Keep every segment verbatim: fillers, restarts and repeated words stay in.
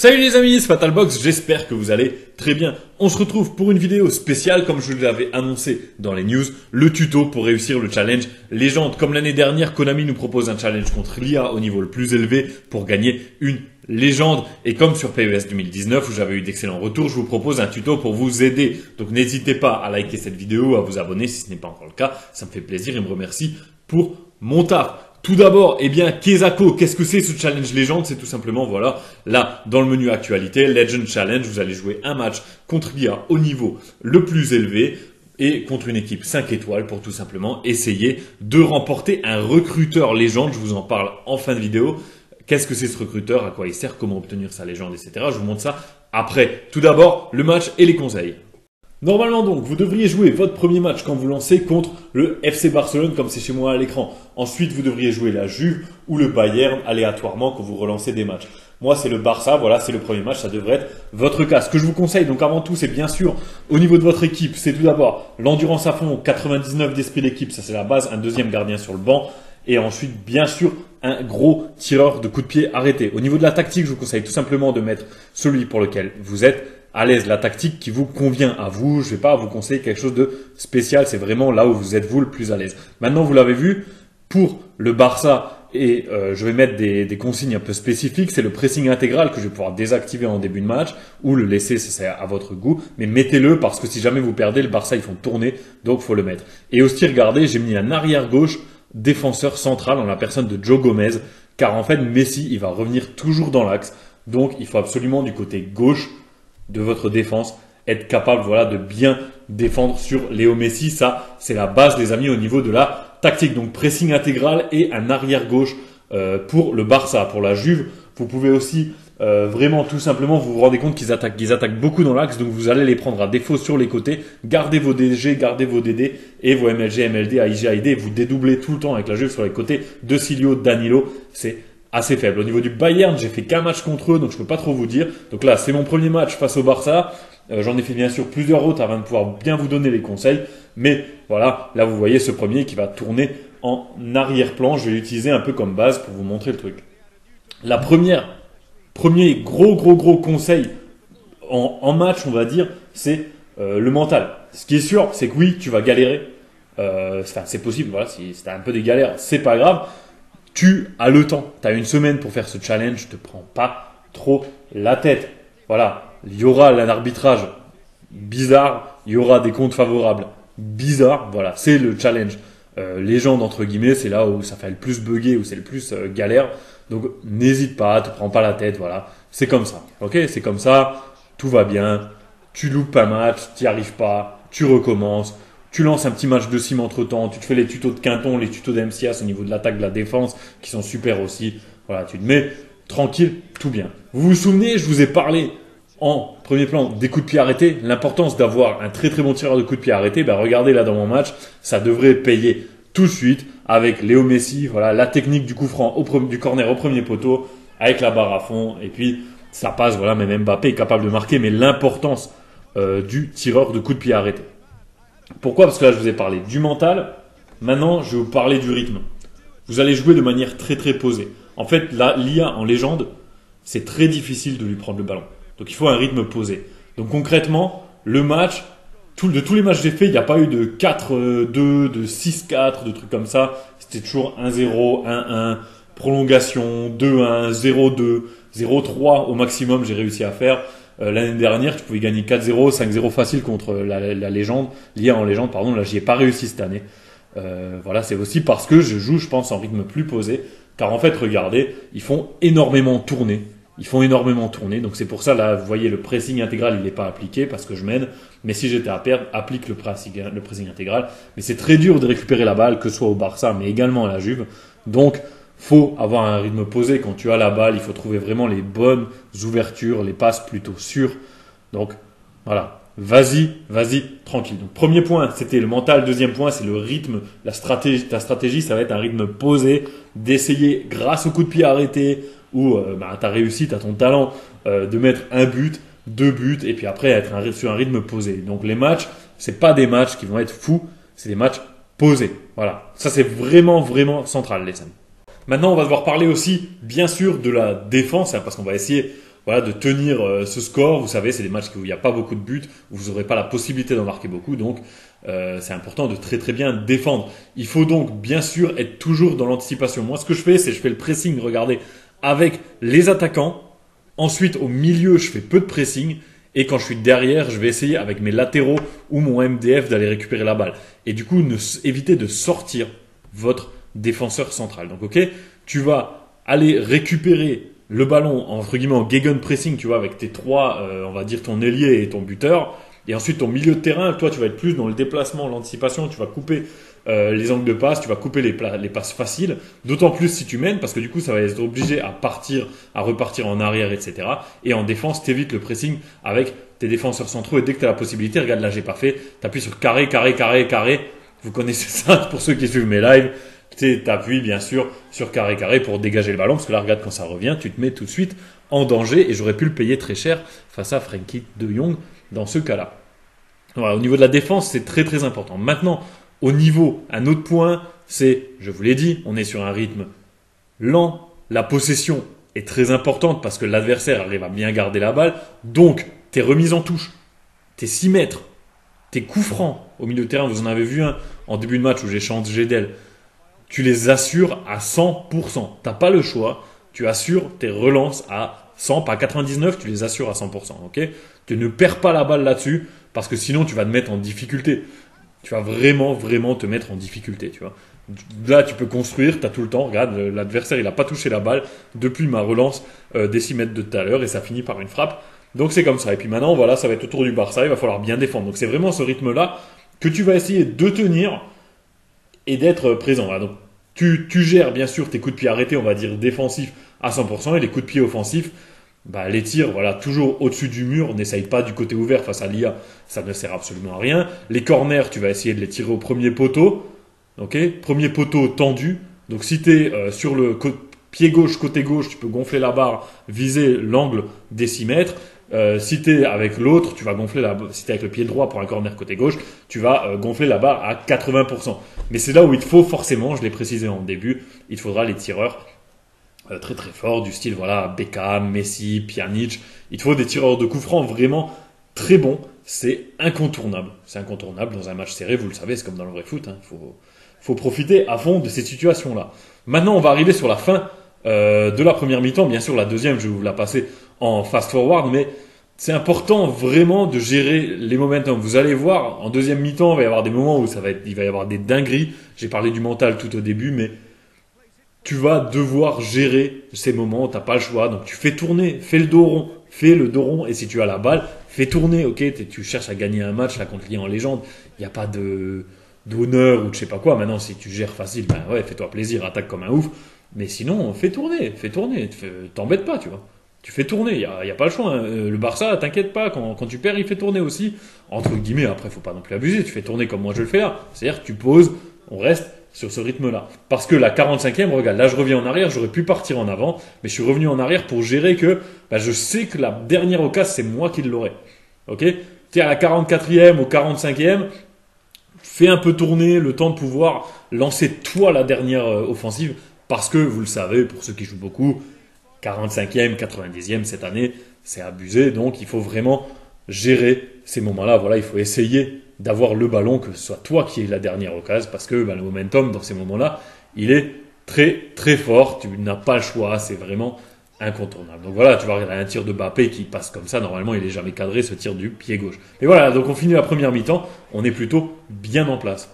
Salut les amis, c'est Fatalbox, j'espère que vous allez très bien. On se retrouve pour une vidéo spéciale, comme je l'avais annoncé dans les news, le tuto pour réussir le challenge légende. Comme l'année dernière, Konami nous propose un challenge contre l'I A au niveau le plus élevé pour gagner une légende. Et comme sur P E S deux mille dix-neuf où j'avais eu d'excellents retours, je vous propose un tuto pour vous aider. Donc n'hésitez pas à liker cette vidéo, à vous abonner si ce n'est pas encore le cas. Ça me fait plaisir et me remercie pour mon taf. Tout d'abord, eh bien, Kesako, qu'est-ce que c'est ce challenge légende? C'est tout simplement, voilà, là, dans le menu actualité, Legend Challenge, vous allez jouer un match contre l'I A au niveau le plus élevé et contre une équipe cinq étoiles pour tout simplement essayer de remporter un recruteur légende. Je vous en parle en fin de vidéo. Qu'est-ce que c'est ce recruteur? À quoi il sert? Comment obtenir sa légende, et cetera. Je vous montre ça après. Tout d'abord, le match et les conseils. Normalement donc, vous devriez jouer votre premier match quand vous lancez contre le F C Barcelone, comme c'est chez moi à l'écran. Ensuite, vous devriez jouer la Juve ou le Bayern aléatoirement quand vous relancez des matchs. Moi, c'est le Barça, voilà, c'est le premier match, ça devrait être votre cas. Ce que je vous conseille, donc avant tout, c'est bien sûr, au niveau de votre équipe, c'est tout d'abord l'endurance à fond, quatre-vingt-dix-neuf d'esprit d'équipe, ça c'est la base, un deuxième gardien sur le banc. Et ensuite, bien sûr, un gros tireur de coups de pied arrêté. Au niveau de la tactique, je vous conseille tout simplement de mettre celui pour lequel vous êtes à l'aise, la tactique qui vous convient à vous. Je ne vais pas vous conseiller quelque chose de spécial, c'est vraiment là où vous êtes vous le plus à l'aise. Maintenant, vous l'avez vu, pour le Barça, et euh, je vais mettre des, des consignes un peu spécifiques, c'est le pressing intégral que je vais pouvoir désactiver en début de match, ou le laisser, c'est à votre goût, mais mettez-le parce que si jamais vous perdez, le Barça, ils font tourner, donc faut le mettre. Et aussi, regardez, j'ai mis un arrière-gauche, défenseur central en la personne de Joe Gomez, car en fait, Messi, il va revenir toujours dans l'axe, donc il faut absolument du côté gauche de votre défense, être capable, voilà, de bien défendre sur Léo Messi. Ça, c'est la base, les amis, au niveau de la tactique. Donc, pressing intégral et un arrière-gauche euh, pour le Barça. Pour la Juve, vous pouvez aussi euh, vraiment tout simplement, vous vous rendez compte qu'ils attaquent, qu'ils attaquent beaucoup dans l'axe, donc vous allez les prendre à défaut sur les côtés. Gardez vos D G, gardez vos D D et vos M L G, M L D, A I G, A I D. Vous dédoublez tout le temps avec la Juve sur les côtés. Desilio, Danilo, c'est assez faible. Au niveau du Bayern, j'ai fait qu'un match contre eux, donc je peux pas trop vous dire. Donc là, c'est mon premier match face au Barça. Euh, J'en ai fait bien sûr plusieurs autres avant de pouvoir bien vous donner les conseils. Mais voilà, là vous voyez ce premier qui va tourner en arrière-plan. Je vais l'utiliser un peu comme base pour vous montrer le truc. La première, premier gros gros gros conseil en, en match, on va dire, c'est euh, le mental. Ce qui est sûr, c'est que oui, tu vas galérer. Euh, c'est possible, voilà, si t'as un peu des galères, c'est pas grave. Tu as le temps, tu as une semaine pour faire ce challenge, ne te prends pas trop la tête. Voilà, il y aura un arbitrage bizarre, il y aura des comptes favorables bizarres. Voilà, c'est le challenge euh, légende, entre guillemets, c'est là où ça fait le plus bugger, où c'est le plus euh, galère. Donc n'hésite pas, te prends pas la tête, voilà, c'est comme ça. Ok, c'est comme ça, tout va bien, tu loupes un match, tu n'y arrives pas, tu recommences. Tu lances un petit match de sim entre temps, tu te fais les tutos de Quinton, les tutos d'M C A S au niveau de l'attaque, de la défense, qui sont super aussi. Voilà, tu te mets tranquille, tout bien. Vous vous souvenez, je vous ai parlé en premier plan des coups de pied arrêtés, l'importance d'avoir un très très bon tireur de coups de pied arrêtés. Ben, regardez là dans mon match, ça devrait payer tout de suite avec Léo Messi. Voilà, la technique du coup franc au premier, du corner au premier poteau, avec la barre à fond, et puis ça passe. Voilà, même Mbappé est capable de marquer, mais l'importance euh, du tireur de coups de pied arrêtés. Pourquoi? Parce que là, je vous ai parlé du mental. Maintenant, je vais vous parler du rythme. Vous allez jouer de manière très, très posée. En fait, l'I A en légende, c'est très difficile de lui prendre le ballon. Donc, il faut un rythme posé. Donc, concrètement, le match, tout, de tous les matchs que j'ai fait, il n'y a pas eu de quatre deux, de six quatre, de trucs comme ça. C'était toujours un zéro, un un, prolongation, deux un, zéro deux, zéro trois au maximum, j'ai réussi à faire. L'année dernière, tu pouvais gagner quatre zéro, cinq zéro facile contre la, la, la légende, l'I A en légende, pardon. Là, j'y ai pas réussi cette année. Euh, voilà, c'est aussi parce que je joue, je pense, en rythme plus posé. Car en fait, regardez, ils font énormément tourner. Ils font énormément tourner. Donc, c'est pour ça, là, vous voyez, le pressing intégral, il n'est pas appliqué parce que je mène. Mais si j'étais à perdre, applique le pressing, le pressing intégral. Mais c'est très dur de récupérer la balle, que ce soit au Barça, mais également à la Juve. Donc, faut avoir un rythme posé. Quand tu as la balle, il faut trouver vraiment les bonnes ouvertures, les passes plutôt sûres. Donc voilà, vas-y, vas-y, tranquille. Donc premier point, c'était le mental. Deuxième point, c'est le rythme, la stratégie. Ta stratégie, ça va être un rythme posé, d'essayer grâce au coup de pied arrêté ou euh, bah, ta réussite, à ton talent, euh, de mettre un but, deux buts et puis après être un, sur un rythme posé. Donc les matchs, c'est pas des matchs qui vont être fous, c'est des matchs posés. Voilà, ça c'est vraiment, vraiment central, les amis. Maintenant, on va devoir parler aussi, bien sûr, de la défense, hein, parce qu'on va essayer, voilà, de tenir euh, ce score. Vous savez, c'est des matchs où il n'y a pas beaucoup de buts, où vous n'aurez pas la possibilité d'en marquer beaucoup. Donc, euh, c'est important de très très bien défendre. Il faut donc, bien sûr, être toujours dans l'anticipation. Moi, ce que je fais, c'est je fais le pressing, regardez, avec les attaquants. Ensuite, au milieu, je fais peu de pressing. Et quand je suis derrière, je vais essayer avec mes latéraux ou mon M D F d'aller récupérer la balle. Et du coup, ne, évitez de sortir votre défenseur central. Donc, ok, tu vas aller récupérer le ballon, entre guillemets, en gegenpressing, tu vois, avec tes trois, euh, on va dire, ton ailier et ton buteur. Et ensuite, ton milieu de terrain, toi, tu vas être plus dans le déplacement, l'anticipation. Tu vas couper euh, les angles de passe, tu vas couper les, les passes faciles. D'autant plus si tu mènes, parce que du coup, ça va être obligé à partir, à repartir en arrière, et cetera. Et en défense, t'évites le pressing avec tes défenseurs centraux. Et dès que tu as la possibilité, regarde, là, j'ai pas fait. T'appuies sur carré, carré, carré, carré. Vous connaissez ça pour ceux qui suivent mes lives. Tu t'appuies bien sûr sur carré carré pour dégager le ballon, parce que là regarde, quand ça revient, tu te mets tout de suite en danger, et j'aurais pu le payer très cher face à Frankie de Jong dans ce cas-là. Voilà, au niveau de la défense, c'est très très important. Maintenant, au niveau, un autre point, c'est, je vous l'ai dit, on est sur un rythme lent, la possession est très importante parce que l'adversaire arrive à bien garder la balle, donc tes remises en touche, tes six mètres, tes coups francs au milieu de terrain, vous en avez vu un en début de match où j'ai changé d'elle. Tu les assures à cent pour cent. T'as pas le choix. Tu assures tes relances à cent, pas à quatre-vingt-dix-neuf, tu les assures à cent pour cent. Okay, tu ne perds pas la balle là-dessus parce que sinon tu vas te mettre en difficulté. Tu vas vraiment, vraiment te mettre en difficulté. Tu vois. Là, tu peux construire, tu as tout le temps. Regarde, l'adversaire, il n'a pas touché la balle depuis ma relance euh, des six mètres de tout à l'heure et ça finit par une frappe. Donc c'est comme ça. Et puis maintenant, voilà, ça va être autour du Barça. Il va falloir bien défendre. Donc c'est vraiment ce rythme-là que tu vas essayer de tenir et d'être présent. Voilà, donc, tu, tu gères bien sûr tes coups de pied arrêtés, on va dire défensifs à cent pour cent, et les coups de pied offensifs, bah, les tirs, voilà, toujours au-dessus du mur, n'essaye pas du côté ouvert face à l'I A, ça ne sert absolument à rien. Les corners, tu vas essayer de les tirer au premier poteau, okay, premier poteau tendu, donc si tu es euh, sur le pied gauche, côté gauche, tu peux gonfler la barre, viser l'angle des six mètres. Euh, si t'es avec l'autre, tu vas gonfler la. Si t'es avec le pied droit pour un corner côté gauche, tu vas euh, gonfler la barre à quatre-vingts pour cent. Mais c'est là où il faut forcément, je l'ai précisé en début, il faudra les tireurs euh, très très forts du style voilà Beckham, Messi, Pjanic. Il faut des tireurs de coups francs vraiment très bons. C'est incontournable. C'est incontournable dans un match serré. Vous le savez, c'est comme dans le vrai foot. Hein. Faut faut profiter à fond de ces situations-là. Maintenant, on va arriver sur la fin euh, de la première mi-temps. Bien sûr, la deuxième, je vais vous la passer en fast-forward, mais c'est important vraiment de gérer les momentum. Vous allez voir, en deuxième mi-temps, il va y avoir des moments où ça va être, il va y avoir des dingueries. J'ai parlé du mental tout au début, mais tu vas devoir gérer ces moments. T'as pas le choix, donc tu fais tourner, fais le dos rond, fais le dos rond, et si tu as la balle, fais tourner. Ok, tu cherches à gagner un match là contre l'I A en légende. Il n'y a pas de d'honneur ou de je sais pas quoi. Maintenant, si tu gères facile, ben ouais, fais-toi plaisir, attaque comme un ouf. Mais sinon, fais tourner, fais tourner, t'embête pas, tu vois. Tu fais tourner, il n'y a, a pas le choix. Hein. Le Barça, t'inquiète pas, quand, quand tu perds, il fait tourner aussi. Entre guillemets, après, faut pas non plus abuser. Tu fais tourner comme moi je le fais là. C'est-à-dire que tu poses, on reste sur ce rythme-là. Parce que la quarante-cinquième, regarde, là je reviens en arrière, j'aurais pu partir en avant, mais je suis revenu en arrière pour gérer que bah, je sais que la dernière occasion, c'est moi qui l'aurai. Ok ? Tu es à la quarante-quatrième ou quarante-cinquième, fais un peu tourner le temps de pouvoir lancer toi la dernière offensive, parce que vous le savez, pour ceux qui jouent beaucoup, quarante-cinquième, quatre-vingt-dixième cette année, c'est abusé. Donc, il faut vraiment gérer ces moments-là. Voilà, il faut essayer d'avoir le ballon, que ce soit toi qui aies la dernière occasion, parce que ben, le momentum dans ces moments-là, il est très, très fort. Tu n'as pas le choix. C'est vraiment incontournable. Donc voilà, tu vois, il y a un tir de Mbappé qui passe comme ça. Normalement, il n'est jamais cadré, ce tir du pied gauche. Et voilà, donc on finit la première mi-temps. On est plutôt bien en place.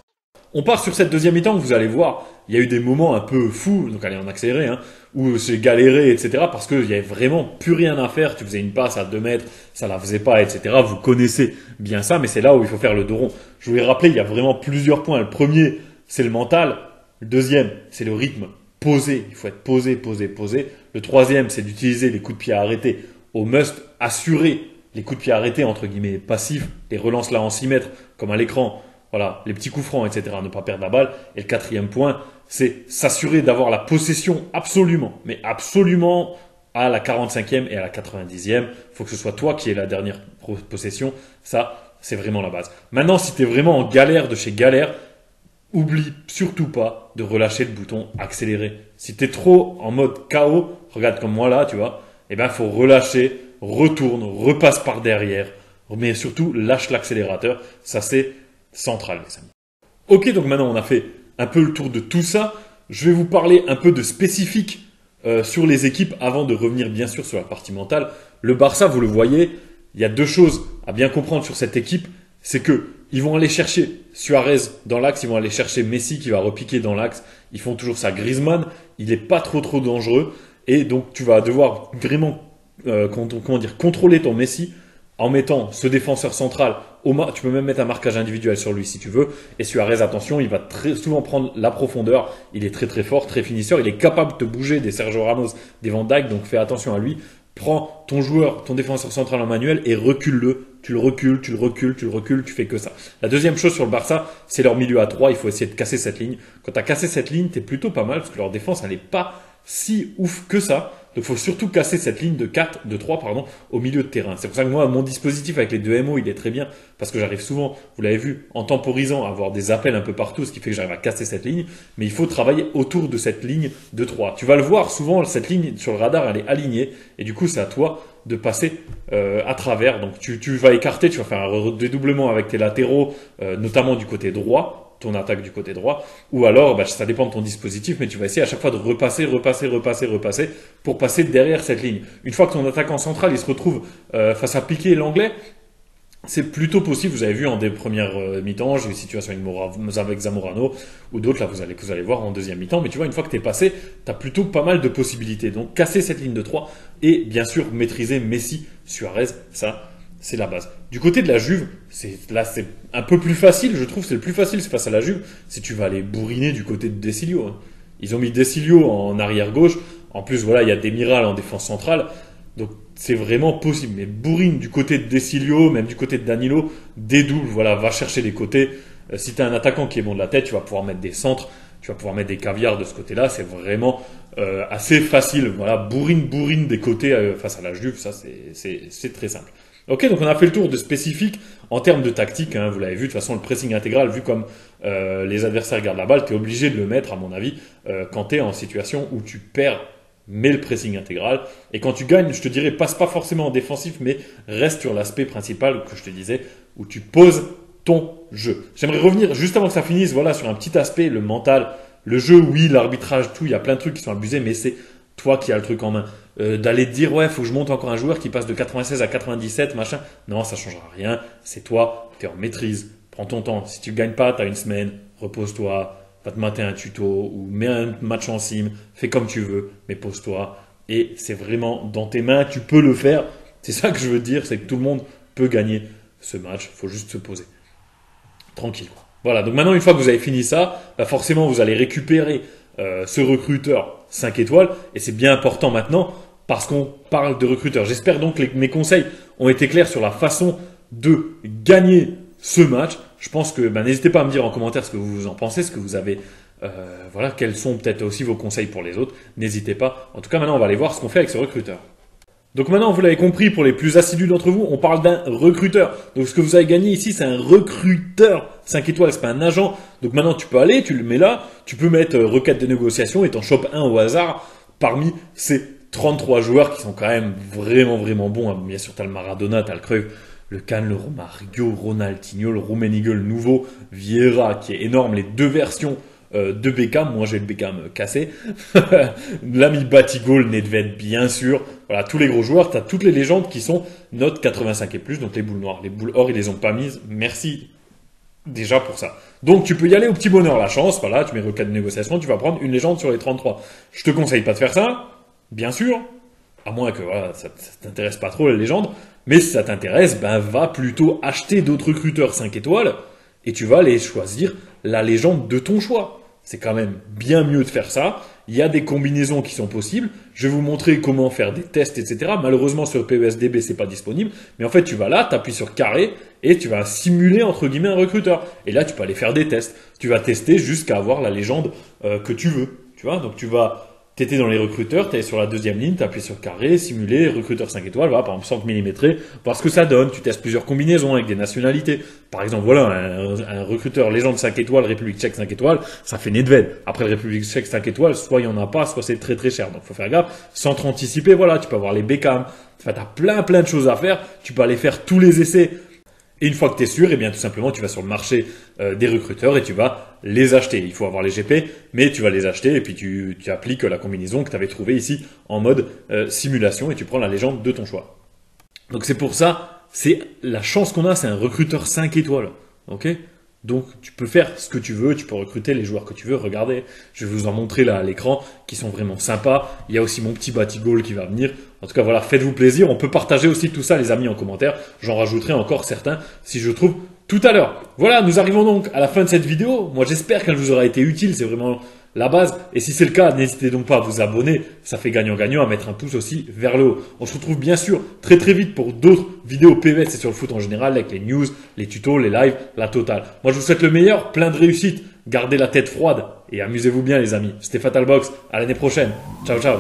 On part sur cette deuxième mi-temps, vous allez voir, il y a eu des moments un peu fous, donc allez en accéléré, hein, où j'ai galéré, et cetera, parce qu'il n'y avait vraiment plus rien à faire. Tu faisais une passe à deux mètres, ça la faisait pas, et cetera. Vous connaissez bien ça, mais c'est là où il faut faire le dos rond. Je voulais rappeler, il y a vraiment plusieurs points. Le premier, c'est le mental. Le deuxième, c'est le rythme posé. Il faut être posé, posé, posé. Le troisième, c'est d'utiliser les coups de pied arrêtés au must, assurer les coups de pied arrêtés, entre guillemets, passifs, les relances là en six mètres, comme à l'écran. Voilà, les petits coups francs, et cetera, ne pas perdre la balle. Et le quatrième point, c'est s'assurer d'avoir la possession absolument, mais absolument à la quarante-cinquième et à la quatre-vingt-dixième. Il faut que ce soit toi qui aies la dernière possession. Ça, c'est vraiment la base. Maintenant, si tu es vraiment en galère de chez galère, oublie surtout pas de relâcher le bouton accélérer. Si tu es trop en mode K O, regarde comme moi là, tu vois, eh ben, faut relâcher retourne, repasse par derrière, mais surtout lâche l'accélérateur. Ça, c'est central, mes amis. Ok, donc maintenant on a fait un peu le tour de tout ça. Je vais vous parler un peu de spécifique euh, sur les équipes avant de revenir bien sûr sur la partie mentale. Le Barça, vous le voyez, il y a deux choses à bien comprendre sur cette équipe. C'est que ils vont aller chercher Suarez dans l'axe, ils vont aller chercher Messi qui va repiquer dans l'axe. Ils font toujours ça. Griezmann, il n'est pas trop trop dangereux. Et donc tu vas devoir vraiment euh, comment dire, contrôler ton Messi en mettant ce défenseur central. Au tu peux même mettre un marquage individuel sur lui si tu veux. Et Suarez, attention, il va très souvent prendre la profondeur. Il est très très fort, très finisseur. Il est capable de bouger des Sergio Ramos, des Van Dijk. Donc fais attention à lui. Prends ton joueur, ton défenseur central en manuel et recule-le. Tu le recules, tu le recules, tu le recules, tu fais que ça. La deuxième chose sur le Barça, c'est leur milieu à trois. Il faut essayer de casser cette ligne. Quand tu as cassé cette ligne, tu es plutôt pas mal parce que leur défense, elle n'est pas si ouf que ça. Donc, il faut surtout casser cette ligne de quatre, de trois, pardon, au milieu de terrain. C'est pour ça que moi, mon dispositif avec les deux M O, il est très bien parce que j'arrive souvent, vous l'avez vu, en temporisant, à avoir des appels un peu partout, ce qui fait que j'arrive à casser cette ligne. Mais il faut travailler autour de cette ligne de trois. Tu vas le voir souvent, cette ligne sur le radar, elle est alignée et du coup, c'est à toi de passer euh, à travers. Donc, tu, tu vas écarter, tu vas faire un dédoublement avec tes latéraux, euh, notamment du côté droit. Ton attaque du côté droit, ou alors bah, ça dépend de ton dispositif, mais tu vas essayer à chaque fois de repasser, repasser, repasser, repasser pour passer derrière cette ligne. Une fois que ton attaquant central il se retrouve euh, face à Piqué et l'Anglais, c'est plutôt possible. Vous avez vu en des premières euh, mi-temps, j'ai eu une situation avec, Mora, avec Zamorano ou d'autres, là vous allez, vous allez voir en deuxième mi-temps, mais tu vois, une fois que tu es passé, tu as plutôt pas mal de possibilités. Donc casser cette ligne de trois et bien sûr maîtriser Messi, Suarez, ça c'est la base. Du côté de la Juve, là c'est un peu plus facile, je trouve, c'est le plus facile c'est face à la Juve, si tu vas aller bourriner du côté de Desilio. Hein. Ils ont mis Desilio en arrière-gauche, en plus voilà, il y a Demiral en défense centrale, donc c'est vraiment possible. Mais bourrine du côté de Desilio, même du côté de Danilo, dédouble, voilà, va chercher les côtés. Euh, si tu as un attaquant qui est bon de la tête, tu vas pouvoir mettre des centres, tu vas pouvoir mettre des caviars de ce côté-là, c'est vraiment euh, assez facile. Voilà, bourrine, bourrine des côtés euh, face à la Juve, ça c'est très simple. Ok, donc on a fait le tour de spécifique en termes de tactique, hein, vous l'avez vu, de toute façon le pressing intégral, vu comme euh, les adversaires gardent la balle, tu es obligé de le mettre à mon avis euh, quand tu es en situation où tu perds, mets le pressing intégral, et quand tu gagnes, je te dirais, passe pas forcément en défensif, mais reste sur l'aspect principal que je te disais, où tu poses ton jeu. J'aimerais revenir, juste avant que ça finisse, voilà, sur un petit aspect, le mental, le jeu, oui, l'arbitrage, tout, il y a plein de trucs qui sont abusés, mais c'est toi qui as le truc en main. Euh, d'aller te dire ouais faut que je monte encore un joueur qui passe de quatre-vingt-seize à quatre-vingt-dix-sept machin, non ça changera rien, c'est toi, t'es en maîtrise, prends ton temps, si tu gagnes pas t'as une semaine, repose-toi, va te mater un tuto ou mets un match en sim, fais comme tu veux mais pose-toi et c'est vraiment dans tes mains, tu peux le faire, c'est ça que je veux dire, c'est que tout le monde peut gagner ce match, faut juste se poser tranquille quoi. Voilà, donc maintenant une fois que vous avez fini ça, bah forcément vous allez récupérer euh, ce recruteur cinq étoiles et c'est bien important maintenant parce qu'on parle de recruteur. J'espère donc que mes conseils ont été clairs sur la façon de gagner ce match. Je pense que ben, n'hésitez pas à me dire en commentaire ce que vous en pensez, ce que vous avez, euh, voilà, quels sont peut-être aussi vos conseils pour les autres. N'hésitez pas. En tout cas, maintenant, on va aller voir ce qu'on fait avec ce recruteur. Donc maintenant, vous l'avez compris, pour les plus assidus d'entre vous, on parle d'un recruteur. Donc ce que vous avez gagné ici, c'est un recruteur cinq étoiles, c'est pas un agent. Donc maintenant, tu peux aller, tu le mets là, tu peux mettre euh, requête de négociation et t'en chopes un au hasard parmi ces trente-trois joueurs qui sont quand même vraiment, vraiment bons. Bien sûr, tu as le Maradona, tu as le Cruyff, le Can, le Romario, Ronaldinho, le Rummenigge, le nouveau, Vieira qui est énorme, les deux versions euh, de Beckham. Moi, j'ai le Beckham euh, cassé. L'ami Batigol, Nedved, bien sûr. Voilà, tous les gros joueurs. Tu as toutes les légendes qui sont notes quatre-vingt-cinq et plus, donc les boules noires. Les boules or, ils les ont pas mises. Merci déjà pour ça. Donc tu peux y aller au petit bonheur, la chance. Voilà, tu mets requête de négociation, tu vas prendre une légende sur les trente-trois. Je te conseille pas de faire ça. Bien sûr, à moins que voilà, ça ne t'intéresse pas trop la légende, mais si ça t'intéresse, ben, va plutôt acheter d'autres recruteurs cinq étoiles et tu vas aller choisir la légende de ton choix. C'est quand même bien mieux de faire ça. Il y a des combinaisons qui sont possibles. Je vais vous montrer comment faire des tests, et cetera. Malheureusement, sur le P E S D B, c'est pas disponible. Mais en fait, tu vas là, tu appuies sur carré et tu vas simuler, entre guillemets, un recruteur. Et là, tu peux aller faire des tests. Tu vas tester jusqu'à avoir la légende euh, que tu veux. Tu vois, donc tu vas t'étais dans les recruteurs, t'es sur la deuxième ligne, t'appuies sur carré, simulé, recruteur cinq étoiles, voilà, par exemple cent millimétrés, voir ce que ça donne, tu testes plusieurs combinaisons avec des nationalités. Par exemple, voilà, un, un recruteur légende cinq étoiles, République tchèque cinq étoiles, ça fait Nedved. Après, République tchèque cinq étoiles, soit il n'y en a pas, soit c'est très très cher, donc faut faire gaffe. Centre anticipé, voilà, tu peux avoir les Beckham, enfin t'as plein plein de choses à faire, tu peux aller faire tous les essais. Et une fois que tu es sûr, eh bien, tout simplement, tu vas sur le marché euh, des recruteurs et tu vas les acheter. Il faut avoir les G P, mais tu vas les acheter et puis tu, tu appliques la combinaison que tu avais trouvée ici en mode euh, simulation et tu prends la légende de ton choix. Donc c'est pour ça, c'est la chance qu'on a, c'est un recruteur cinq étoiles. Okay ? Donc tu peux faire ce que tu veux, tu peux recruter les joueurs que tu veux. Regardez, je vais vous en montrer là à l'écran qui sont vraiment sympas. Il y a aussi mon petit Batigol qui va venir. En tout cas voilà, faites-vous plaisir. On peut partager aussi tout ça les amis en commentaire. J'en rajouterai encore certains si je trouve tout à l'heure. Voilà, nous arrivons donc à la fin de cette vidéo. Moi j'espère qu'elle vous aura été utile, c'est vraiment la base. Et si c'est le cas, n'hésitez donc pas à vous abonner. Ça fait gagnant-gagnant, à mettre un pouce aussi vers le haut. On se retrouve bien sûr très très vite pour d'autres vidéos P E S et sur le foot en général, avec les news, les tutos, les lives, la totale. Moi je vous souhaite le meilleur, plein de réussite. Gardez la tête froide et amusez-vous bien les amis. C'était Fatalbox, à l'année prochaine. Ciao ciao.